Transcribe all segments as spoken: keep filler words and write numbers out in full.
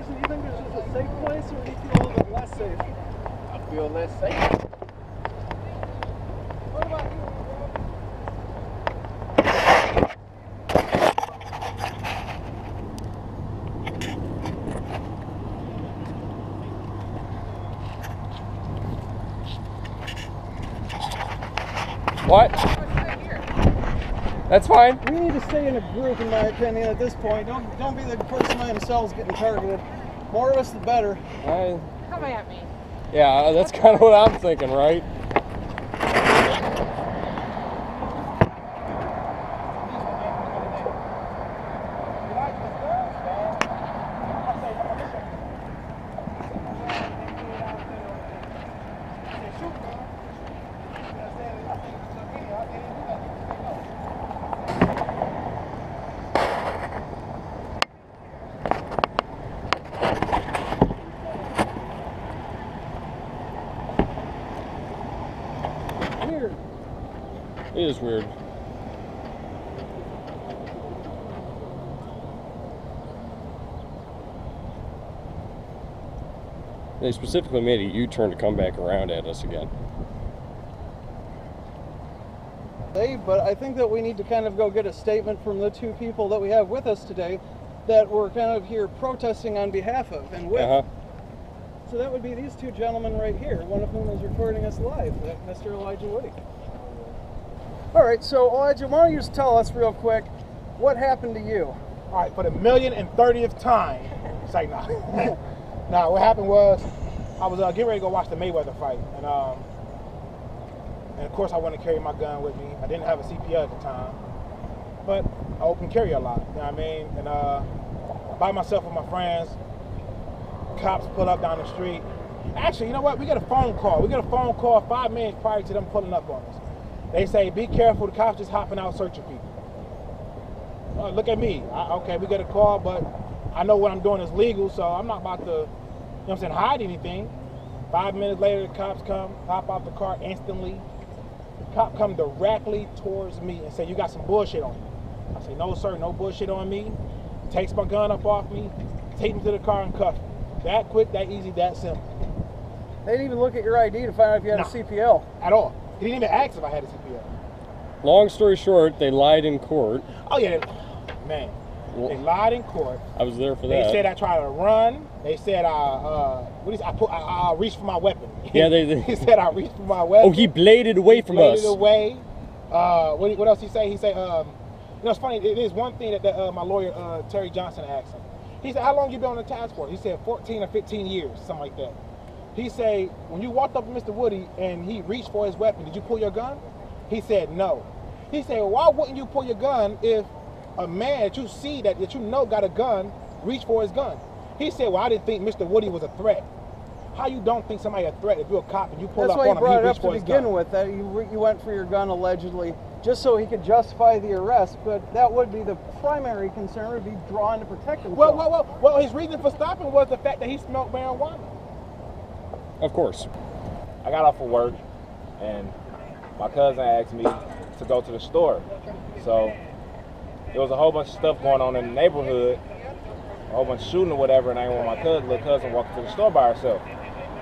situation? Do you think this is a safe place, or do you feel a little bit less safe? I feel less safe. What about you? What? That's fine. We need to stay in a group, in my opinion, at this point. Don't don't be the person by themselves getting targeted. More of us, the better. I, Come at me. Yeah, that's kind of what I'm thinking, right? It is weird. They specifically made a U-turn to come back around at us again. Hey, but I think that we need to kind of go get a statement from the two people that we have with us today that we're kind of here protesting on behalf of and with. Uh-huh. So that would be these two gentlemen right here, one of whom is recording us live, Mister Elijah Wake. All right, so Elijah, why don't you just tell us real quick what happened to you? All right, for the million and thirtieth time, it's like, nah. Nah, what happened was I was uh, getting ready to go watch the Mayweather fight, and um, and of course I wanted to carry my gun with me. I didn't have a C P L at the time, but I open carry a lot. You know what I mean? And uh, by myself with my friends, cops pull up down the street. Actually, you know what? We got a phone call. We got a phone call five minutes prior to them pulling up on us. They say, be careful, the cops just hopping out searching people. Uh, look at me. I, okay, we get a call, but I know what I'm doing is legal, so I'm not about to, you know what I'm saying, hide anything. Five minutes later, the cops come, hop out the car instantly. The cop come directly towards me and say, you got some bullshit on you. I say, no, sir, no bullshit on me. Takes my gun up off me, take me to the car and cuff me. That quick, that easy, that simple. They didn't even look at your I D to find out if you had nah, a C P L. At all. He didn't even ask if I had a C P L. Long story short, they lied in court. Oh yeah, they, man, well, they lied in court. I was there for they that. They said I tried to run. They said I, uh, what is I put? I, I reached for my weapon. Yeah, they. they he said I reached for my weapon. Oh, he bladed away from bladed us. Bladed away. Uh, what, what else he say? He said, um, you know, it's funny. It is one thing that, that uh, my lawyer uh, Terry Johnson asked him. He said, how long you been on the task force? He said, fourteen or fifteen years, something like that. He say, when you walked up to Mister Woody and he reached for his weapon, did you pull your gun? He said, no. He said, why wouldn't you pull your gun if a man that you see that, that you know got a gun reached for his gun? He said, well, I didn't think Mister Woody was a threat. How you don't think somebody a threat if you're a cop and you pull That's up on him, he reached up for his gun? That's why he brought it up to begin with, that you, you went for your gun allegedly, just so he could justify the arrest, but that would be the primary concern, would be drawn to protect himself. Well, well, well, well, his reason for stopping was the fact that he smelled marijuana. Of course. I got off of work and my cousin asked me to go to the store. So there was a whole bunch of stuff going on in the neighborhood, a whole bunch of shooting or whatever, and I didn't want my cousin, little cousin walking to the store by herself.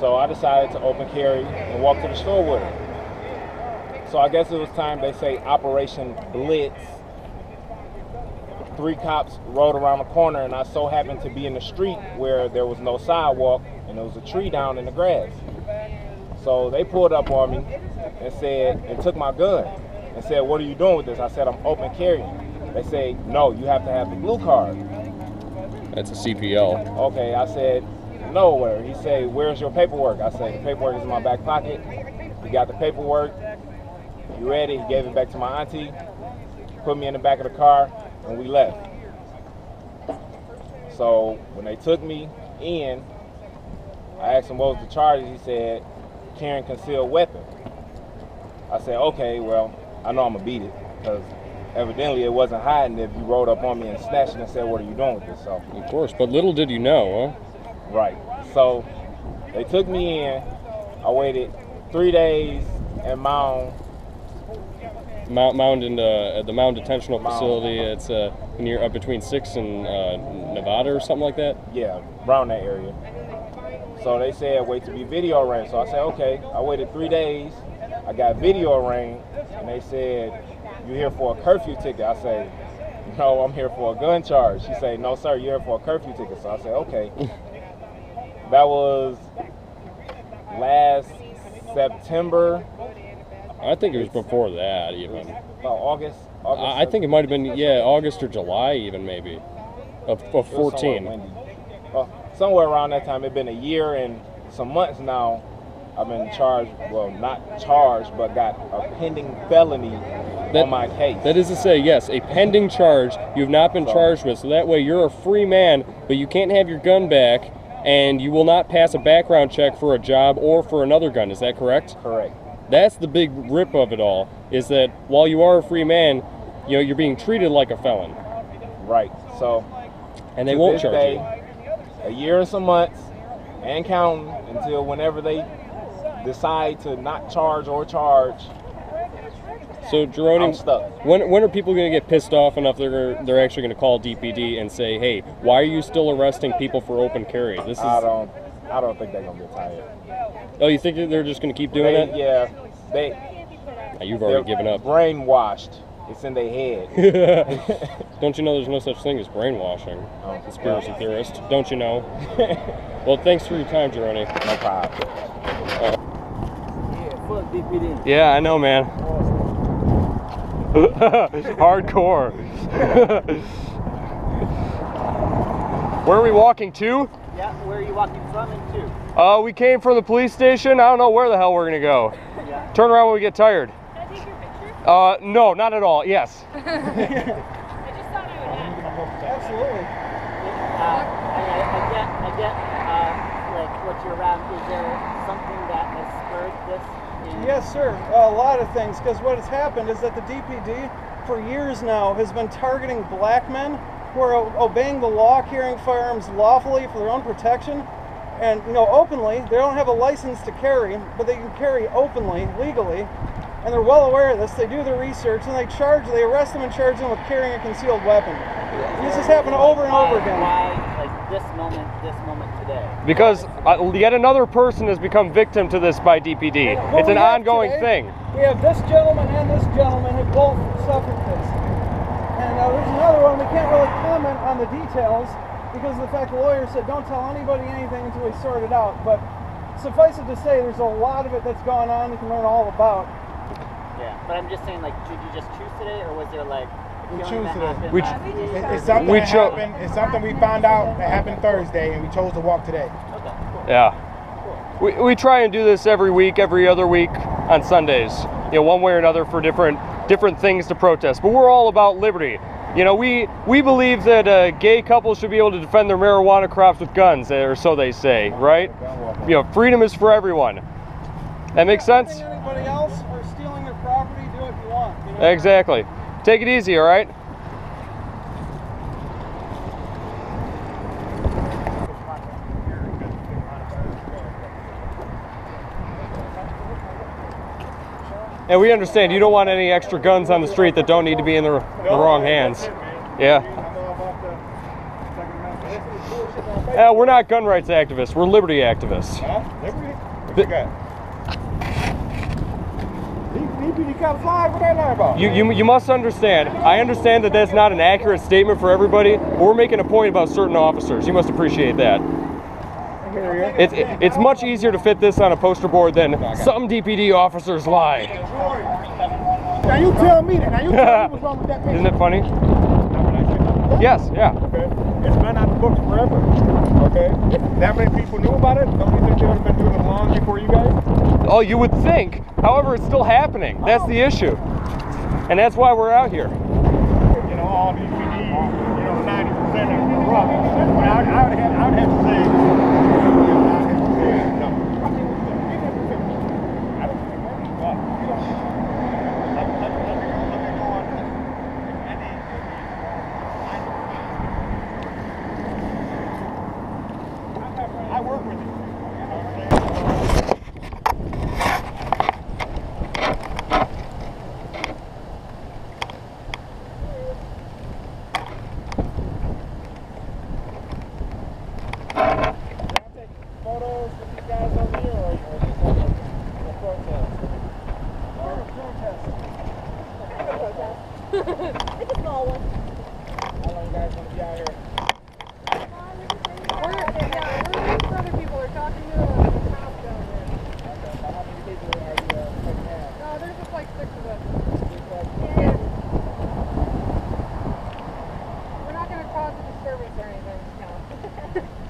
So I decided to open carry and walk to the store with her. So I guess it was time, they say Operation Blitz. Three cops rode around the corner and I so happened to be in the street where there was no sidewalk and there was a tree down in the grass. So they pulled up on me and said, and took my gun and said, what are you doing with this? I said, I'm open carrying. They say, no, you have to have the blue card. That's a C P L. Okay, I said, no, where? He said, where's your paperwork? I said, the paperwork is in my back pocket. You got the paperwork, you read it. He gave it back to my auntie, put me in the back of the car, and we left. So when they took me in, I asked him what was the charges. He said, carrying concealed weapon. I said, okay, well, I know I'm gonna beat it, because evidently it wasn't hiding if you rolled up on me and snatched it and said, what are you doing with this? So, of course, but little did you know, huh? Right, so they took me in. I waited three days in Mount Mount Mount in the at the Mount Detentional facility. It's uh, near up between six and uh, Nevada or something like that. Yeah, around that area. So they said wait to be video arraigned. So I said okay. I waited three days. I got video arraigned, and they said you here for a curfew ticket. I say no, I'm here for a gun charge. She said no, sir, you're here for a curfew ticket. So I said okay. That was last September. I think it was before that, even. About August? August I think it might have been, yeah, August or July, even, maybe, of, of fourteen. Somewhere, well, somewhere around that time. It's been a year and some months now. I've been charged, well, not charged, but got a pending felony that, on my case. That is to say, yes, a pending charge you've not been so, charged with. So that way you're a free man, but you can't have your gun back, and you will not pass a background check for a job or for another gun. Is that correct? Correct. That's the big rip of it all, is that while you are a free man, you know, you're being treated like a felon. Right. So, and they won't charge you. A year and some months, and counting, until whenever they decide to not charge or charge. So, Jerony, I'm stuck. When, when are people going to get pissed off enough they're, they're actually going to call D P D and say, hey, why are you still arresting people for open carry? This is... I don't, I don't think they're going to get tired. Oh, you think they're just going to keep doing it? Yeah, they. Oh, you've already given up. Brainwashed. It's in their head. Don't you know there's no such thing as brainwashing? Oh, conspiracy yeah. theorist. Don't you know? Well, thanks for your time, Jerony. No problem. Uh, yeah, fuck D P D. Yeah, I know, man. Hardcore. Where are we walking to? Yeah, where are you walking from and to? Uh, we came from the police station. I don't know where the hell we're gonna go. Yeah. Turn around when we get tired. Can I take your picture? Uh, no, not at all. Yes. I just thought I would ask. Absolutely. Uh, I, mean, I get, I get, uh, like what you're around. Is there something that has spurred this? In? Yes, sir. Uh, a lot of things. Because what has happened is that the D P D, for years now, has been targeting black men who are obeying the law, carrying firearms lawfully for their own protection. And, you know, openly, they don't have a license to carry, but they can carry openly, legally, and they're well aware of this. They do their research, and they charge, they arrest them and charge them with carrying a concealed weapon. And this has happened over and over again. Why, like, this moment, this moment today? Because uh, yet another person has become victim to this by D P D. Well, it's an ongoing today, thing. We have this gentleman and this gentleman who both suffered this. And uh, there's another one, we can't really comment on the details, because of the fact the lawyer said don't tell anybody anything until we sort it out. But suffice it to say, there's a lot of it that's gone on you can learn all about. Yeah, but I'm just saying, like, did you just choose today, or was there like a we choose today? Happened, we like, it's something we that happened. It's something we found out that happened Thursday, and we chose to walk today. Okay. Cool. Yeah. Cool. We we try and do this every week, every other week on Sundays, you know, one way or another for different different things to protest. But we're all about liberty. You know, we, we believe that uh, gay couples should be able to defend their marijuana crops with guns, or so they say, right? You know, freedom is for everyone. That makes sense? Anybody else or stealing their property, do what you want. You know? Exactly. Take it easy, all right? And we understand you don't want any extra guns on the street that don't need to be in the, the wrong hands. Yeah. Yeah, we're not gun rights activists. We're liberty activists. Huh? Liberty? What you got? D P D cops lie? What they lie about? You, you, you must understand. I understand that that's not an accurate statement for everybody. We're making a point about certain officers. You must appreciate that. It's, it's much easier to fit this on a poster board than some D P D officers lie. Now you tell me that. Now you tell me what's wrong with that picture. Isn't it funny? Yes, yeah. Okay. It's been on the books forever. Okay. If that many people knew about it, don't you think they would have been doing it long before you guys? Oh, you would think. However, it's still happening. That's the issue. And that's why we're out here. You know, all these D P Ds, you know, ninety percent of them are wrong. But I would, I would have, I would have to say... Missouri than California.